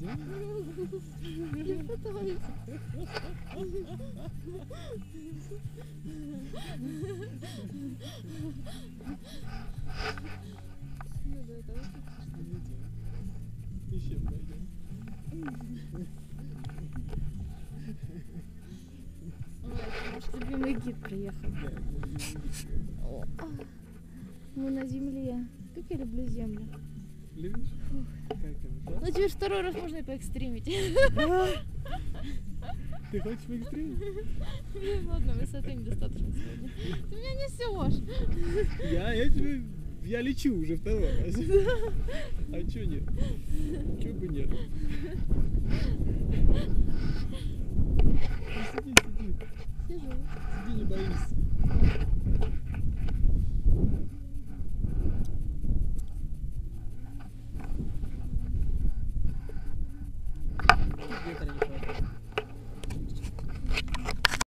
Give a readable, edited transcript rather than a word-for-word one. Еще пойдем. Наш любимый гид приехал. Мы на земле. Как я люблю землю. Любишь? Ну теперь второй раз можно и поэкстримить. Ты хочешь поэкстримить? Ладно, высоты недостаточно сегодня. Ты меня несешь. Я лечу уже второй раз. А чё нет? Чё бы нет?